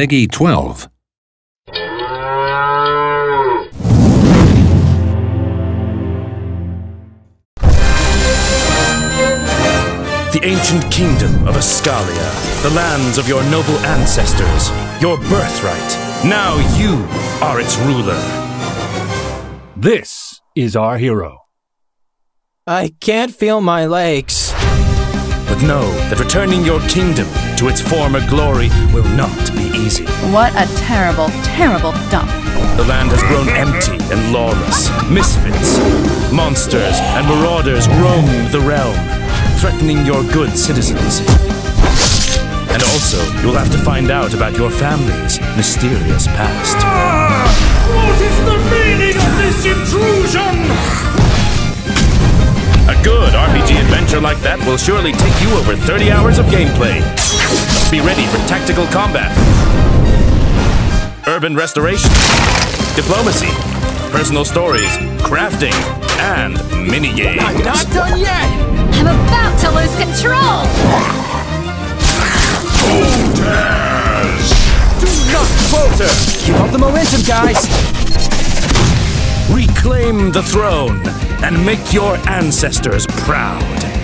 Peggy 12. The ancient kingdom of Ascalia, the lands of your noble ancestors, your birthright. Now you are its ruler. This is our hero. I can't feel my legs. But know that returning your kingdom to its former glory will not be easy. What a terrible, terrible dump. The land has grown empty and lawless. Misfits, monsters, and marauders roam the realm, threatening your good citizens. And also, you'll have to find out about your family's mysterious past. What is the meaning of this intrusion? A good RPG adventure like that will surely take you over 30 hours of gameplay. Be ready for tactical combat, urban restoration, diplomacy, personal stories, crafting, and minigames. I'm not done yet! I'm about to lose control! Voltage! Do not falter! Keep up the momentum, guys! Reclaim the throne and make your ancestors proud.